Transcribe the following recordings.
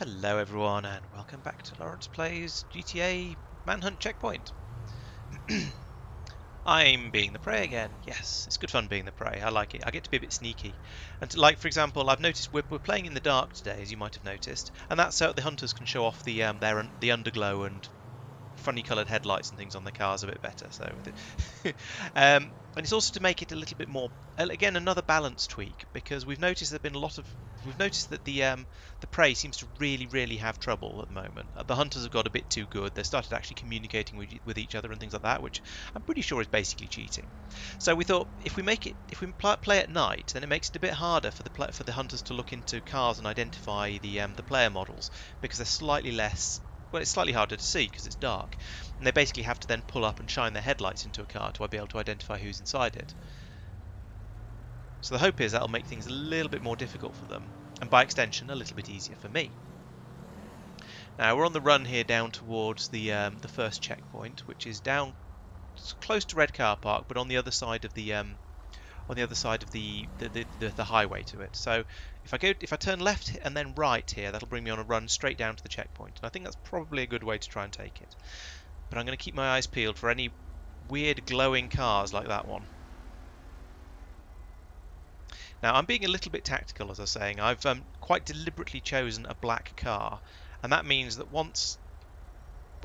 Hello everyone and welcome back to Lawrence Plays GTA Manhunt Checkpoint. I'm being the prey again. Yes, it's good fun being the prey. I like it. I get to be a bit sneaky. And like, for example, I've noticed we're playing in the dark today, as you might have noticed. And that's so the hunters can show off the underglow and funny coloured headlights and things on the cars a bit better. So, and it's also to make it a little bit more, again, another balance tweak, because we've noticed there've been a lot of the prey seems to really have trouble at the moment. The hunters have got a bit too good. They started actually communicating with each other and things like that, which I'm pretty sure is basically cheating. So we thought if we play at night, then it makes it a bit harder for the hunters to look into cars and identify the player models, because they're slightly less. Well, it's slightly harder to see because it's dark, and they basically have to then pull up and shine their headlights into a car to be able to identify who's inside it. So the hope is that'll make things a little bit more difficult for them, and by extension a little bit easier for me. Now we're on the run here down towards the first checkpoint, which is down close to Red Car Park, but on the other side of the highway to it. So if I turn left and then right here, that'll bring me on a run straight down to the checkpoint, and I think that's probably a good way to try and take it. But I'm going to keep my eyes peeled for any weird glowing cars like that one. Now I'm being a little bit tactical, as I was saying. I've quite deliberately chosen a black car, and that means that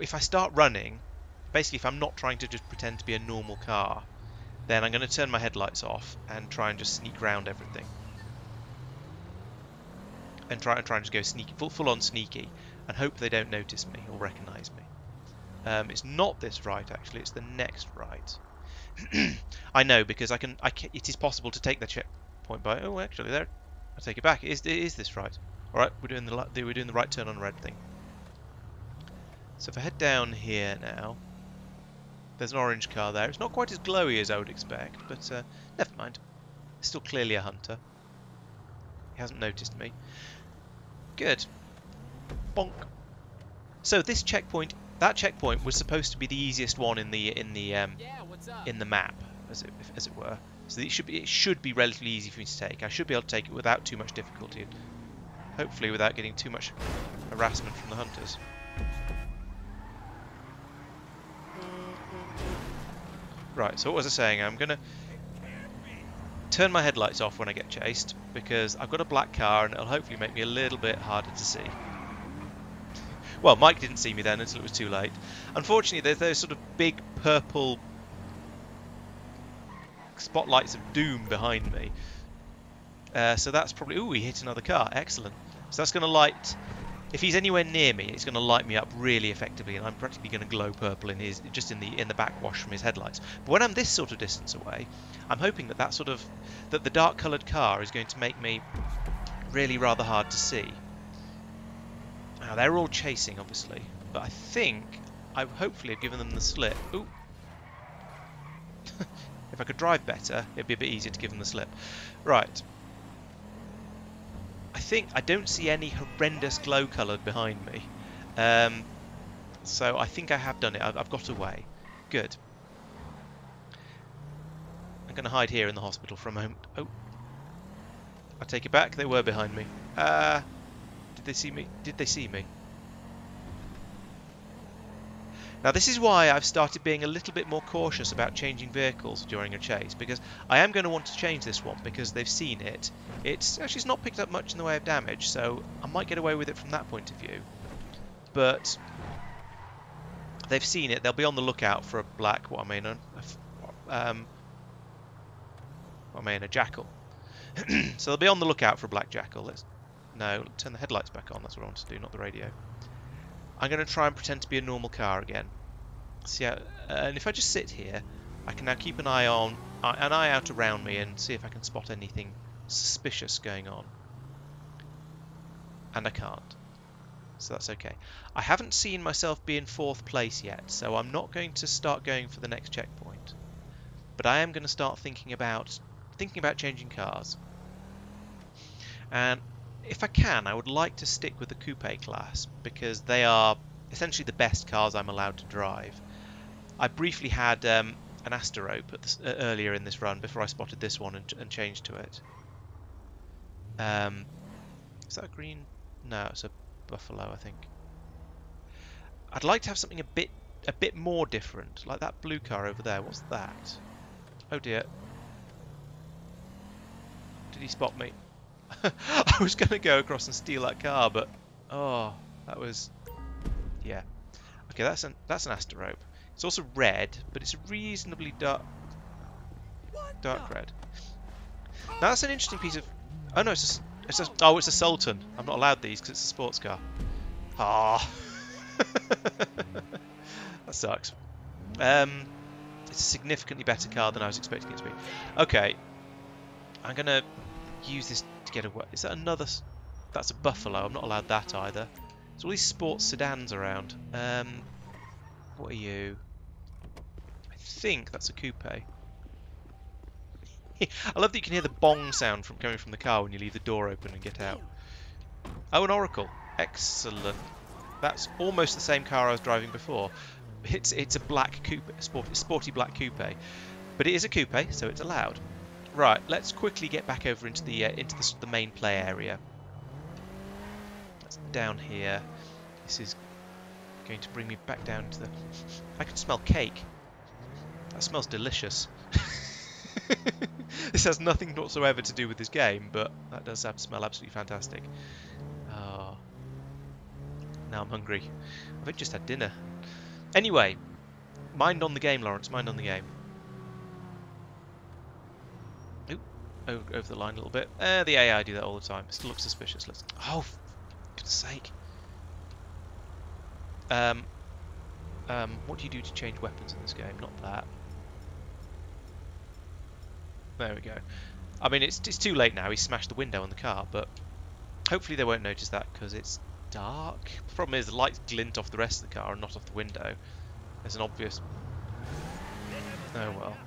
if I start running, basically if I'm not trying to just pretend to be a normal car, then I'm going to turn my headlights off and try and just sneak around everything. And try and just go sneaky, full on sneaky, and hope they don't notice me or recognise me. It's not this right, actually. It's the next right. I know, because it is possible to take the checkpoint by. Oh, actually, there. I take it back. It is this right? All right, we're doing the right turn on red thing. So if I head down here now, there's an orange car there. It's not quite as glowy as I would expect, but never mind. It's still clearly a hunter. He hasn't noticed me. Good. Bonk. So this checkpoint, that checkpoint was supposed to be the easiest one in the map, as it were. So it should be relatively easy for me to take. I should be able to take it without too much difficulty, hopefully without getting too much harassment from the hunters. Right, so what was I saying? I'm going to turn my headlights off when I get chased, because I've got a black car and it'll hopefully make me a little bit harder to see. Well, Mike didn't see me then until it was too late. Unfortunately, there's those sort of big purple spotlights of doom behind me. So that's probably... Ooh, he hit another car. Excellent. So that's going to light... If he's anywhere near me, it's going to light me up really effectively, and I'm practically going to glow purple in the backwash from his headlights. But when I'm this sort of distance away, I'm hoping that the dark coloured car is going to make me really rather hard to see. Now they're all chasing, obviously, but I think I hopefully have given them the slip. Ooh. If I could drive better, it'd be a bit easier to give them the slip. Right. I think I don't see any horrendous glow coloured behind me, so I think I have done it. I've got away. Good. I'm going to hide here in the hospital for a moment. Oh, I take it back. They were behind me. Did they see me? Did they see me? Now this is why I've started being a little bit more cautious about changing vehicles during a chase, because I am going to want to change this one because they've seen it. It's actually it's not picked up much in the way of damage, so I might get away with it from that point of view. But they've seen it. They'll be on the lookout for a black, a jackal. So they'll be on the lookout for a black jackal. No, turn the headlights back on. That's what I want to do, not the radio. I'm going to try and pretend to be a normal car again. See how, and if I just sit here, I can now keep an eye out around me and see if I can spot anything suspicious going on. And I can't, so that's okay. I haven't seen myself be in fourth place yet, so I'm not going to start going for the next checkpoint. But I am going to start thinking about changing cars. And if I can, I would like to stick with the coupe class, because they are essentially the best cars I'm allowed to drive. I briefly had an Asterope earlier in this run before I spotted this one and changed to it. Is that a green? No, it's a Buffalo, I think. I'd like to have something a bit more different, like that blue car over there. What's that? Oh dear. Did he spot me? I was going to go across and steal that car, but oh, that was, yeah. Okay, that's an Asterope. It's also red, but it's reasonably dark red. Now that's an interesting piece of. Oh no, it's a Sultan. I'm not allowed these because it's a sports car. Ah, that sucks. It's a significantly better car than I was expecting it to be. Okay, I'm gonna use this to get away. Is that another? That's a Buffalo. I'm not allowed that either. There's all these sports sedans around. What are you? I think that's a coupe. I love that you can hear the bong sound from coming from the car when you leave the door open and get out. Oh, an Oracle. Excellent. That's almost the same car I was driving before. It's a black coupe, sporty black coupe, but it is a coupe, so it's allowed. Right, let's quickly get back over into the main play area. That's down here. This is going to bring me back down to the. I can smell cake. That smells delicious. This has nothing whatsoever to do with this game, but that does smell absolutely fantastic. Oh, now I'm hungry. I've just had dinner. Anyway, mind on the game, Lawrence. Mind on the game. Oop, over the line a little bit. The AI do that all the time. It still looks suspicious. Let's. Oh, for goodness sake. What do you do to change weapons in this game? Not that. There we go. I mean, it's too late now. He smashed the window on the car, but hopefully they won't notice that because it's dark. The problem is the lights glint off the rest of the car and not off the window. There's an obvious. Oh well.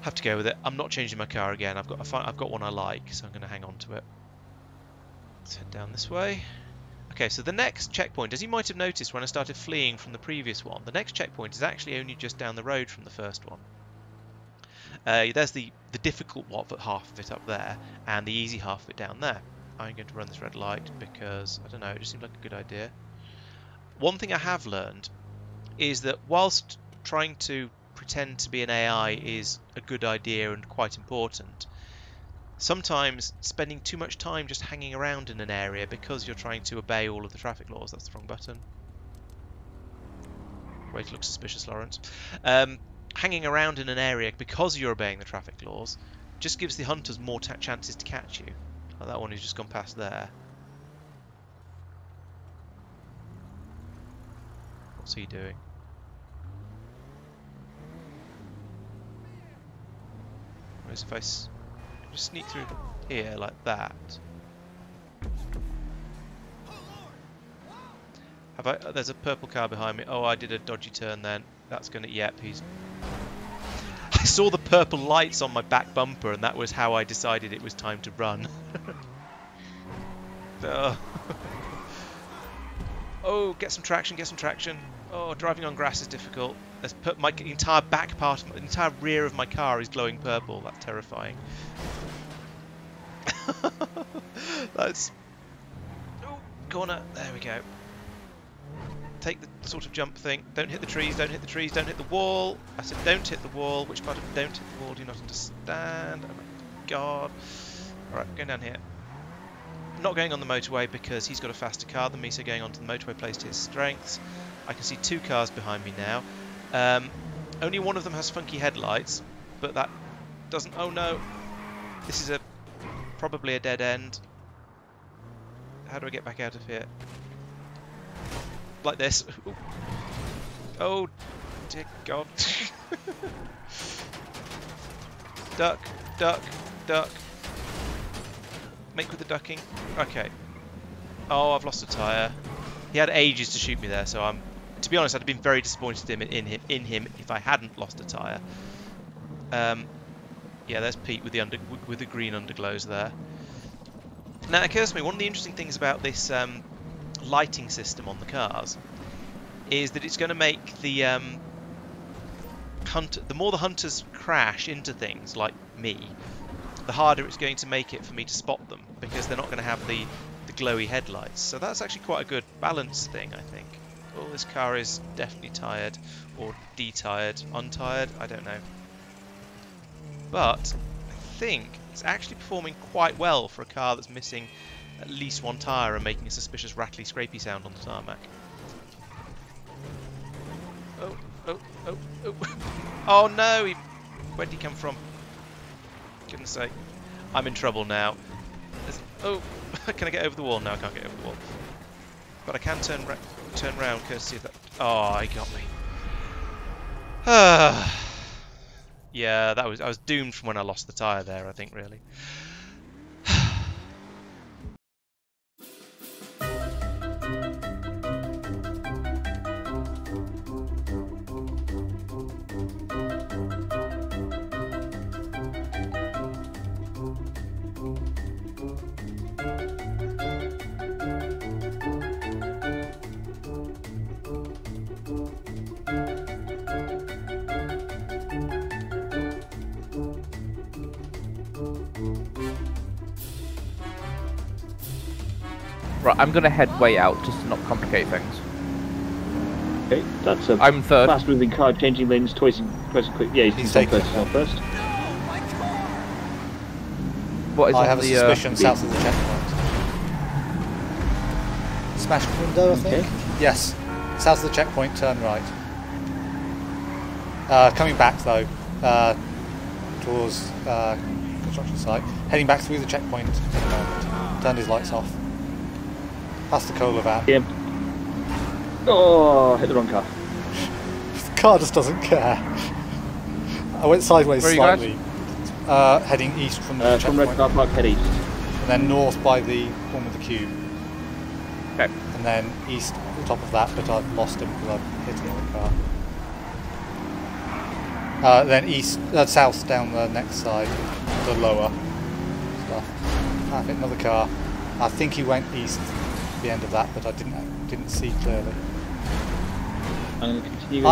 Have to go with it. I'm not changing my car again. I've got one I like, so I'm going to hang on to it. Let's head down this way. Okay, so the next checkpoint, as you might have noticed when I started fleeing from the previous one, the next checkpoint is actually only just down the road from the first one. There's the difficult half of it up there, and the easy half of it down there. I'm going to run this red light because, I don't know, it just seemed like a good idea. One thing I have learned is that whilst trying to pretend to be an AI is a good idea and quite important, sometimes spending too much time just hanging around in an area because you're trying to obey all of the traffic laws. That's the wrong button. Way to look suspicious, Lawrence. Hanging around in an area because you're obeying the traffic laws just gives the hunters more chances to catch you. Like that one who's just gone past there. What's he doing? Whereas if I just sneak through here like that. Have I? Oh, there's a purple car behind me. Oh, I did a dodgy turn then. That's gonna. Yep, he's. I saw the purple lights on my back bumper, and that was how I decided it was time to run. Oh. Oh, get some traction, get some traction. Oh, driving on grass is difficult. Let's put my entire back part, the entire rear of my car is glowing purple. That's terrifying. That's. Oh, corner. There we go. Take the sort of jump thing. Don't hit the trees, don't hit the trees, don't hit the wall. I said don't hit the wall. Which part of don't hit the wall do you not understand? Oh my god. Alright, I'm going down here. I'm not going on the motorway because he's got a faster car than me, so going onto the motorway plays to his strengths. I can see two cars behind me now. Only one of them has funky headlights, but that doesn't. Oh no. This is probably a dead end. How do I get back out of here? Like this. Ooh. Oh dear god. Duck, duck, duck. Make with the ducking. Okay. Oh, I've lost a tyre. He had ages to shoot me there, so I'm, to be honest, I'd have been very disappointed in him if I hadn't lost a tyre. Yeah, there's Pete with the green underglows there. Now it occurs to me, one of the interesting things about this lighting system on the cars is that it's going to make the the more the hunters crash into things like me, the harder it's going to make it for me to spot them because they're not going to have the the glowy headlights. So that's actually quite a good balance thing, I think. Oh, this car is definitely tired, or de-tired, untired, I don't know. But I think it's actually performing quite well for a car that's missing at least one tyre and making a suspicious rattly, scrapey sound on the tarmac. Oh, oh, oh, oh. Oh no, he... Where'd he come from? Goodness sake. I'm in trouble now. There's... Oh, can I get over the wall? No, I can't get over the wall. But I can turn round courtesy of that... Oh, he got me. Yeah, that was... I was doomed from when I lost the tyre there, I think, really. Right, I'm gonna head way out just to not complicate things. Okay, that's a I'm third. Fast moving car changing lanes twice quick. Yeah, he's taking first. No, my car! What is I have a suspicion south of the checkpoint. Smashed window, I think. Okay. Yes, south of the checkpoint, turn right. Coming back though, towards construction site. Heading back through the checkpoint at the moment. Turned his lights off. Past the cola van. Yeah. Oh, hit the wrong car. The car just doesn't care. I went sideways slightly. Heading east from the checkpoint. From Red Car Park, head east. And then north by the one with the cube. Okay. And then east on top of that, but I've lost him because I've hit the other car. Then east, south down the next side, the lower stuff. I've hit another car. I think he went east. The end of that, but I didn't see clearly. I'm going to continue I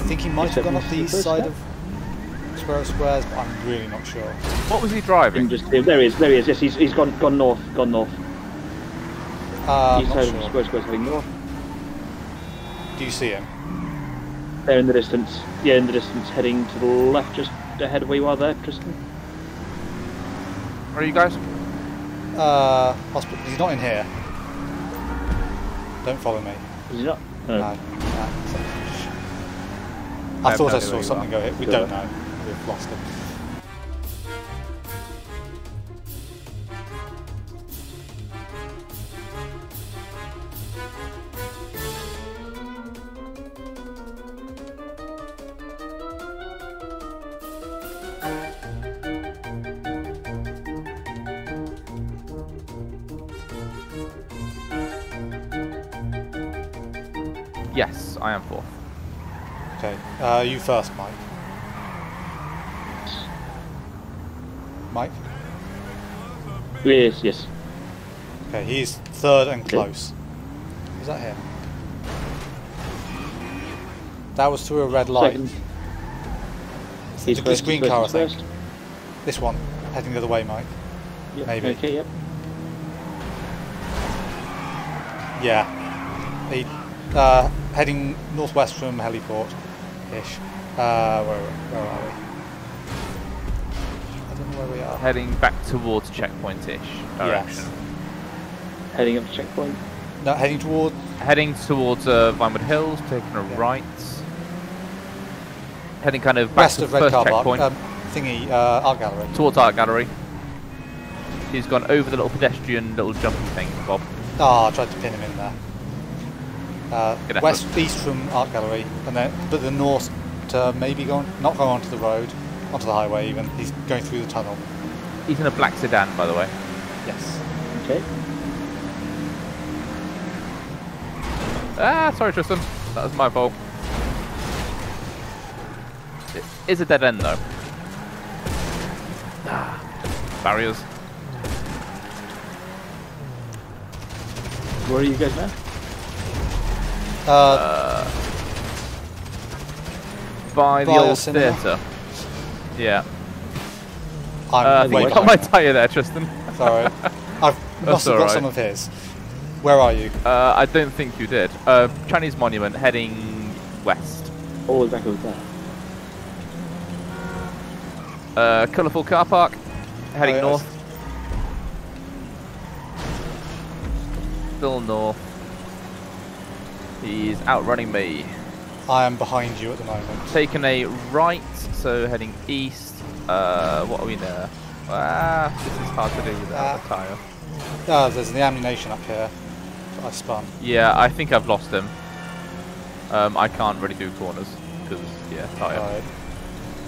think he might have gone up the east side of Square of Squares, but I'm really not sure. What was he driving? Just, there he is, yes, he's gone north. East side of Square of Squares heading north. Do you see him? There in the distance, yeah, in the distance, heading to the left, just ahead of where you are there, Tristan. Where are you guys? Hospital. He's not in here. Don't follow me. Is he not? No. I thought I saw something go here. We don't know. We've lost him. Yes, I am fourth. Okay, you first, Mike. Mike? Yes, yes. Okay, he's third and close. Is that him? That was through a red light. Second. He's this green car, I think. First. This one, heading the other way, Mike. Yep. Maybe. Okay, yep. Yeah. He... heading northwest from Heliport-ish. Where are we? I don't know where we are. Heading back towards checkpoint-ish direction. Yes. Heading up to checkpoint? No, heading towards... Heading towards Vinewood Hills, taking a right. Heading kind of back west of Red Car Park. Thingy, Art Gallery. Towards Art Gallery. He's gone over the little pedestrian, little jumping thing, Bob. Ah, I tried to pin him in there. West, east from Art Gallery, and then but the north to maybe not going onto the road, onto the highway even. He's going through the tunnel. He's in a black sedan, by the way. Yes. Okay. Ah, sorry, Tristan. That was my fault. It is a dead end though. Ah, barriers. Where are you guys now? By the old theatre. Yeah. I think you got my tire there, Tristan. Sorry. I must have got some of his. Where are you? I don't think you did. Chinese Monument, heading west. Oh, exactly there. Colourful car park, heading north. Still north. He's outrunning me. I am behind you at the moment. Taking a right, so heading east. What are we there? This is hard to do without a tire. There's the ammunition up here. I spun. Yeah, I think I've lost him. I can't really do corners because tire. Right.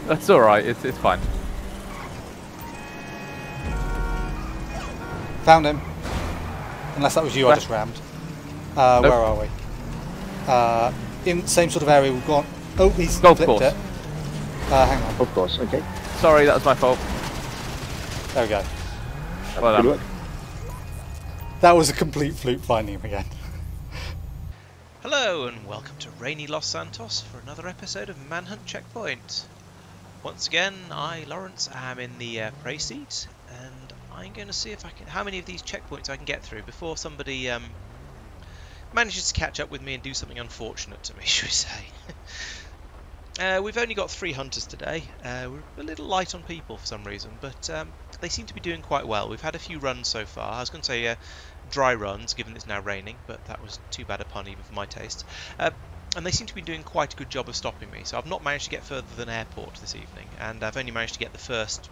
That's all right. It's fine. Found him. Unless that was you, I just rammed. Nope. Where are we? In the same sort of area we've gone. Oh, he's flipped it. Hang on. Of course. Okay. Sorry, that was my fault. There we go. Well done. Good work. That was a complete fluke finding him again. Hello and welcome to rainy Los Santos for another episode of Manhunt Checkpoint. Once again, I, Lawrence, am in the prey seat, and I'm going to see if I can, how many of these checkpoints I can get through before somebody manages to catch up with me and do something unfortunate to me, should we say. We've only got 3 hunters today. We're a little light on people for some reason, but they seem to be doing quite well. We've had a few runs so far. I was going to say dry runs, given it's now raining, but that was too bad a pun even for my taste. And they seem to be doing quite a good job of stopping me, so I've not managed to get further than airport this evening, and I've only managed to get the first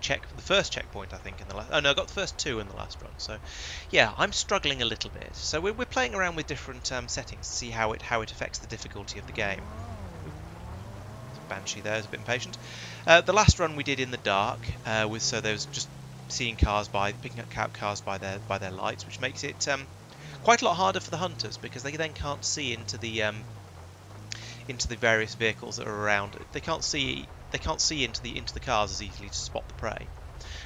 checkpoint, I think, in the last... Oh no, I got the first 2 in the last run, so... Yeah, I'm struggling a little bit. So we're playing around with different settings to see how it affects the difficulty of the game. Banshee there is a bit impatient. The last run we did in the dark, so there was just seeing cars by, picking up cars by their lights, which makes it quite a lot harder for the hunters because they then can't see into the various vehicles that are around. They can't see into the cars as easily to spot the prey.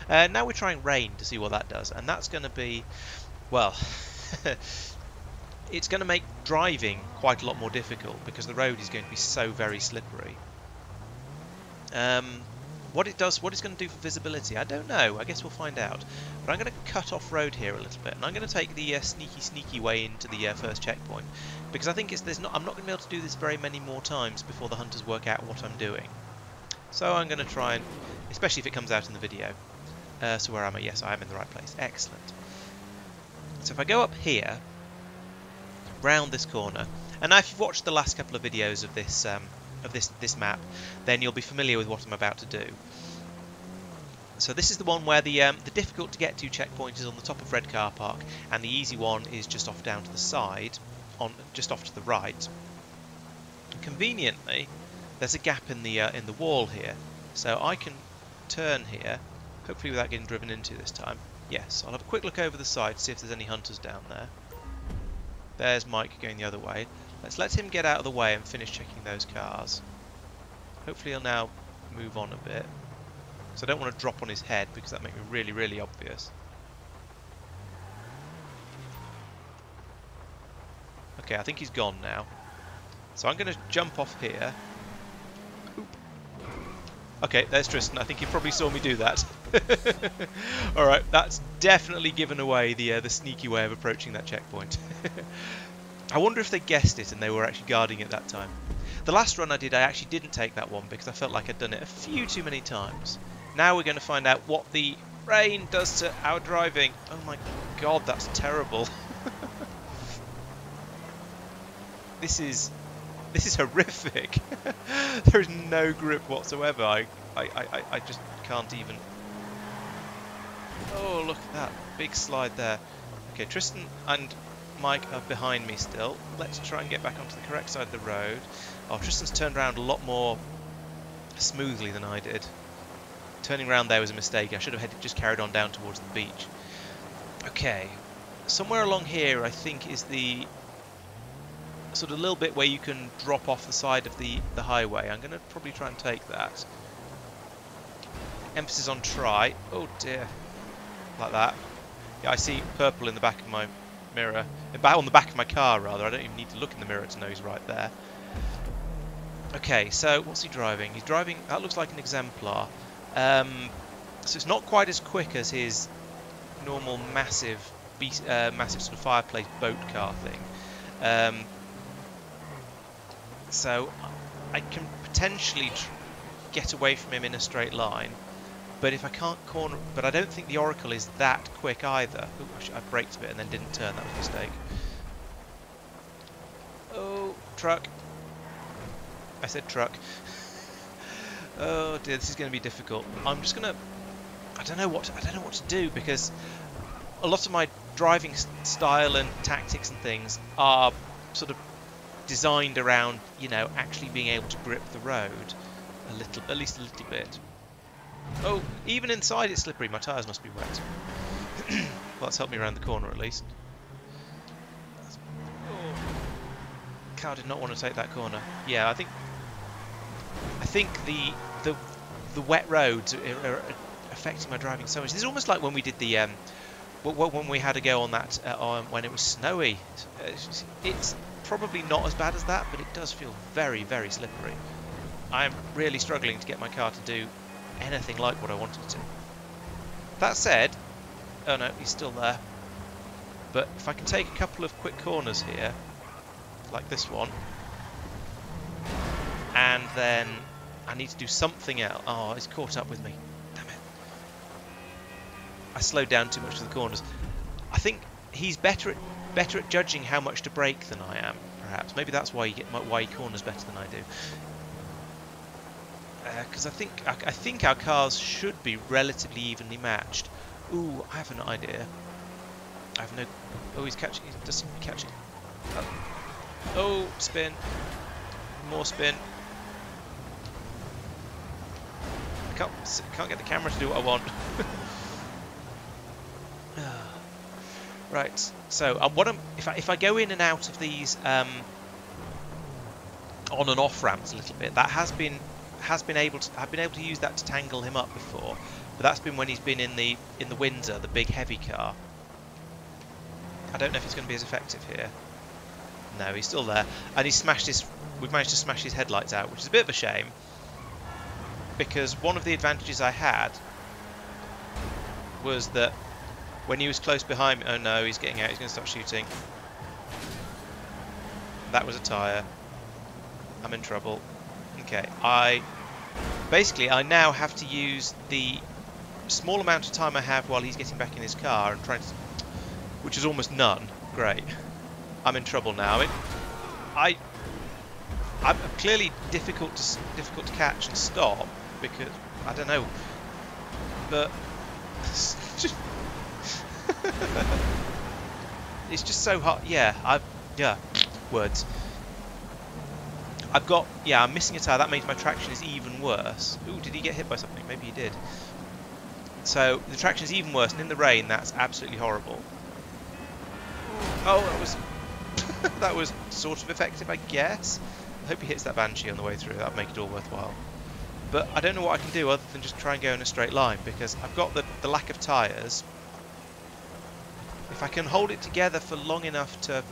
Now we're trying rain to see what that does, and that's going to be, well. It's going to make driving quite a lot more difficult because the road is going to be so very slippery. What it's going to do for visibility, I don't know. I guess we'll find out. But I'm going to cut off road here a little bit, and I'm going to take the sneaky way into the first checkpoint because I think I'm not going to be able to do this very many more times before the hunters work out what I'm doing. So I'm going to try and, especially if it comes out in the video. So where am I? Yes, I am in the right place. Excellent. So if I go up here, round this corner, and now if you've watched the last couple of videos of this this map, then you'll be familiar with what I'm about to do. So this is the one where the difficult to get to checkpoint is on the top of Red Car Park, and the easy one is just off down to the side, just off to the right. Conveniently, there's a gap in the wall here, so I can turn here, hopefully without getting driven into this time. Yes, I'll have a quick look over the side to see if there's any hunters down there. There's Mike going the other way. Let's let him get out of the way and finish checking those cars. Hopefully he'll now move on a bit. So I don't want to drop on his head because that makes me really, really obvious. Okay, I think he's gone now. So I'm going to jump off here. Oop. Okay, there's Tristan. I think he probably saw me do that. Alright, that's definitely given away the sneaky way of approaching that checkpoint. I wonder if they guessed it and they were actually guarding it that time. The last run I did, I actually didn't take that one because I felt like I'd done it a few too many times. Now we're going to find out what the rain does to our driving. Oh my god, that's terrible. This is horrific. There is no grip whatsoever. I just can't even... Oh, look at that. Big slide there. Okay, Tristan and Mike are behind me still. Let's try and get back onto the correct side of the road. Oh, Tristan's turned around a lot more smoothly than I did. Turning around there was a mistake. I should have just carried on down towards the beach. Okay. Somewhere along here, I think, is the... sort of little bit where you can drop off the side of the highway. I'm going to probably try and take that. Emphasis on try. Oh dear. Like that. Yeah, I see purple in the back of my mirror. On the back of my car, rather. I don't even need to look in the mirror to know he's right there. Okay, so what's he driving? He's driving... That looks like an exemplar. So it's not quite as quick as his normal massive sort of fireplace boat car thing. So I can potentially get away from him in a straight line, but if I can't corner, but I don't think the Oracle is that quick either. Ooh, I braked a bit and then didn't turn. That was a mistake. Oh, truck! I said truck. Oh dear, this is going to be difficult. I'm just going to. I don't know what to do, because a lot of my driving style and tactics and things are sort of designed around, you know, actually being able to grip the road a little, at least a little bit. Oh, even inside it's slippery. My tyres must be wet. Well, that's helped me around the corner at least. Cow did not want to take that corner. Yeah, I think the wet roads are affecting my driving so much. This is almost like when we did the when we had a go on that when it was snowy. It's probably not as bad as that, but it does feel very, very slippery. I'm really struggling to get my car to do anything like what I wanted it to. That said, oh no, he's still there. But if I can take a couple of quick corners here, like this one, and then I need to do something else. Oh, it's caught up with me. Damn it. I slowed down too much for the corners. I think he's better at judging how much to brake than I am, perhaps. Maybe that's why he corners better than I do. Because I think our cars should be relatively evenly matched. Ooh, I have an idea. I have no. Oh, he's catching. He doesn't catch it. Oh, spin. More spin. I can't get the camera to do what I want. Right. So if I go in and out of these on and off ramps a little bit, that I've been able to use that to tangle him up before, but that's been when he's been in the Windsor, the big heavy car. I don't know if it's going to be as effective here. No, he's still there, and he smashed his. We've managed to smash his headlights out, which is a bit of a shame, because one of the advantages I had was that when he was close behind me. Oh no, he's getting out. He's going to start shooting. That was a tyre. I'm in trouble. Okay, I now have to use the small amount of time I have while he's getting back in his car and trying to, which is almost none. Great. I'm in trouble now. I'm clearly difficult to catch and stop, because I don't know. But it's just so hard. Yeah, words. I've got, yeah, I'm missing a tire. That means my traction is even worse. Ooh, did he get hit by something? Maybe he did. So the traction is even worse, and in the rain, that's absolutely horrible. Oh, that was. That was sort of effective, I guess. I hope he hits that Banshee on the way through. That'll make it all worthwhile. But I don't know what I can do other than just try and go in a straight line, because I've got the lack of tyres. If I can hold it together for long enough to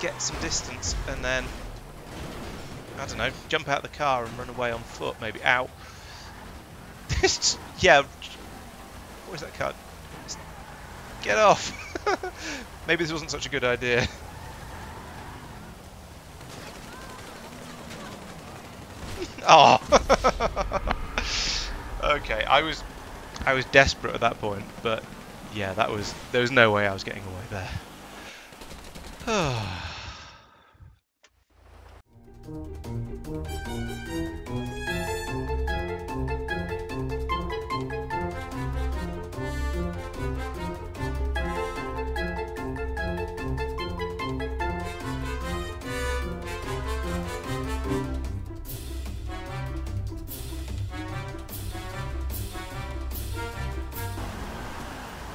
get some distance and then, I don't know, jump out of the car and run away on foot, maybe. Ow. Yeah. Where's that car? Get off! Maybe this wasn't such a good idea. Oh! Okay, I was desperate at that point, but yeah, there was no way I was getting away there. Oh.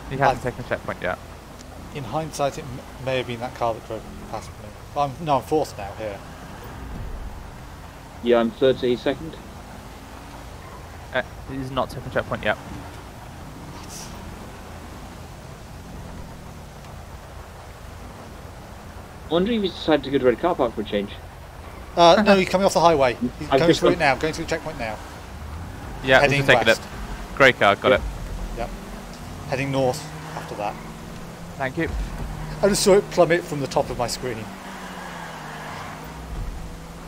He hasn't taken a checkpoint yet. In hindsight, it may have been that car that drove past me. I'm fourth now here. Yeah, I'm third, so he's second. He's not taken a checkpoint yet. What? I'm wondering if he's decided to go to Red Car Park for a change. No, he's coming off the highway. He's going through it now. Going through the checkpoint now. Yeah, heading west. Grey car, got it. Yep. Heading north after that. Thank you. I just saw it plummet from the top of my screen.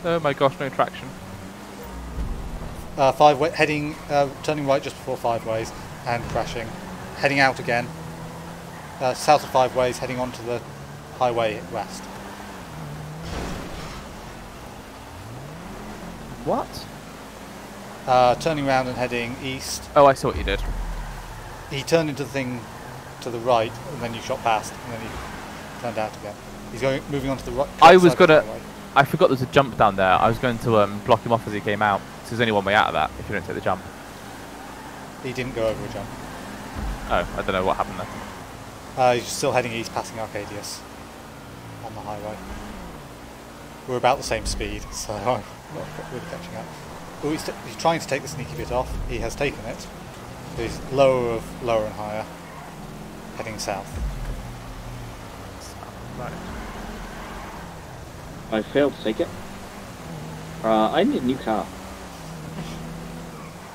Oh my gosh, no traction. Five way, heading, turning right just before Five Ways and crashing. Heading out again. South of Five Ways, heading onto the highway west. What? Turning round and heading east. Oh, I saw what you did. He turned into the thing to the right, and then you shot past, and then he turned out again. He's going, moving on to the right. I was gonna. I forgot there's a jump down there. I was going to block him off as he came out. So there's only one way out of that if you don't take the jump. He didn't go over a jump. Oh, I don't know what happened there. He's still heading east, passing Arcadius on the highway. We're about the same speed, so I'm not really catching up. Oh, he's trying to take the sneaky bit off. He has taken it. He's lower and higher, heading south. Right. I failed to take it. I need a new car.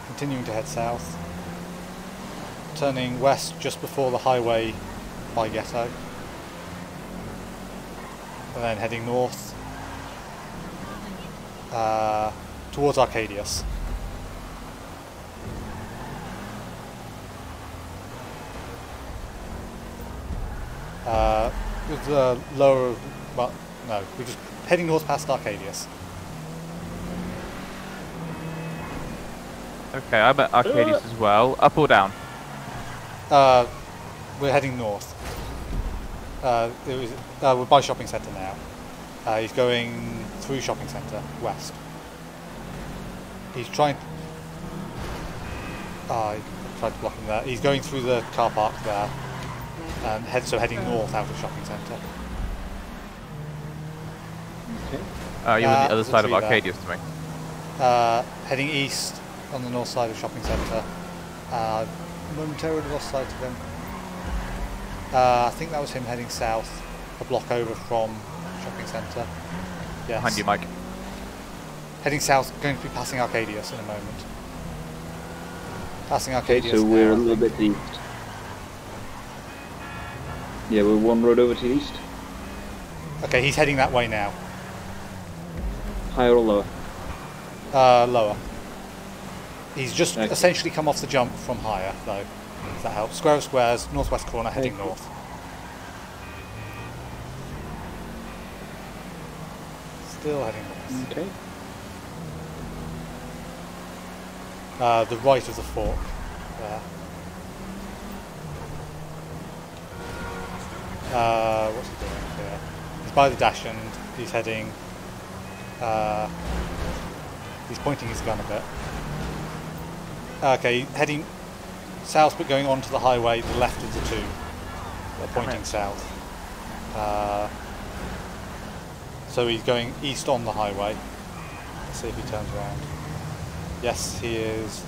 Continuing to head south. Turning west just before the highway by Ghetto. And then heading north. Towards Arcadius. With the lower, well, no, we're just heading north past Arcadius. Okay, I'm at Arcadius as well. Up or down? We're heading north. We're by shopping centre now. He's going through shopping centre west. He's trying... I tried to block him there. He's going through the car park there. And heading north out of shopping centre. Okay. You're on the other side of Arcadius to me. Heading east on the north side of shopping centre. Momentarily lost sight of him. I think that was him heading south, a block over from shopping centre. Yes. Behind you, Mike. Heading south, going to be passing Arcadius in a moment. Passing Arcadius. Okay, so we're a little bit east. Yeah, we're one road over to the east. Okay, he's heading that way now. Higher or lower? Lower. He's just essentially come off the jump from higher, though. If that helps. Square of Squares, northwest corner, heading north. Still heading north. Okay. The right of the fork there. What's he doing here? He's by the dash end, he's heading, he's pointing his gun a bit. Okay, heading south but going onto the highway, the left of the two. They're pointing south. So he's going east on the highway. Let's see if he turns around. Yes, he is.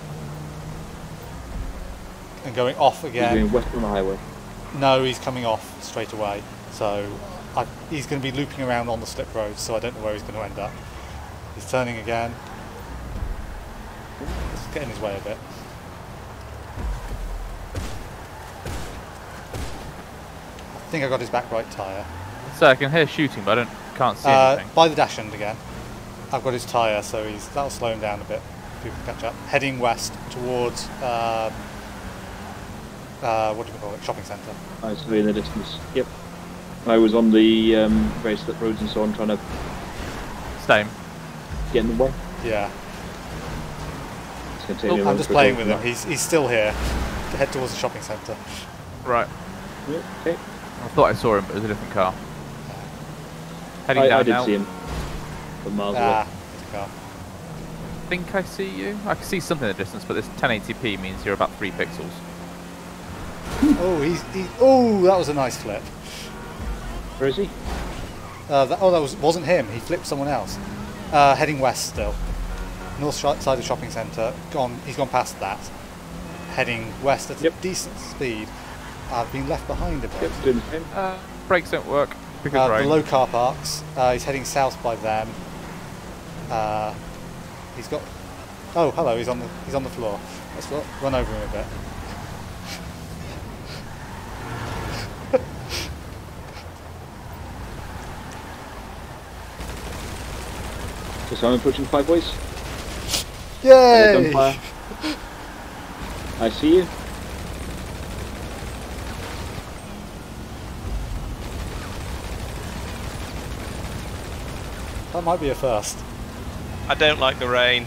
And going off again. He's going west on the highway. No, he's coming off straight away. So he's going to be looping around on the slip road, so I don't know where he's going to end up. He's turning again. Let's get in his way a bit. I think I got his back right tyre. So I can hear shooting, but can't see anything. By the dash end again. I've got his tyre, so that'll slow him down a bit. If we can catch up. Heading west towards... what do we call it? Shopping centre. I was in the distance. Yep. I was on the very slip roads and so on, trying to get in the way. Yeah. Oh, I'm just playing with him. He's still here. To head towards the shopping centre. Right. Yep. Okay. I thought I saw him, but it was a different car. Heading down. I did see him. From miles away. It's a car. I think I see you. I can see something in the distance, but this 1080p means you're about 3 pixels. Oh, oh, that was a nice flip. Where is he? Wasn't him. He flipped someone else. Heading west still. North side of shopping centre. He's gone past that. Heading west at a decent speed. I've been left behind a bit. Brakes don't work. Below car parks. He's heading south by them. He's got. Oh, hello. He's on the floor. Let's run over him a bit. So I'm approaching five boys. Yay! I see you. That might be a first. I don't like the rain.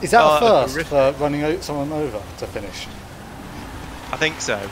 Is that a first for running someone over to finish? I think so.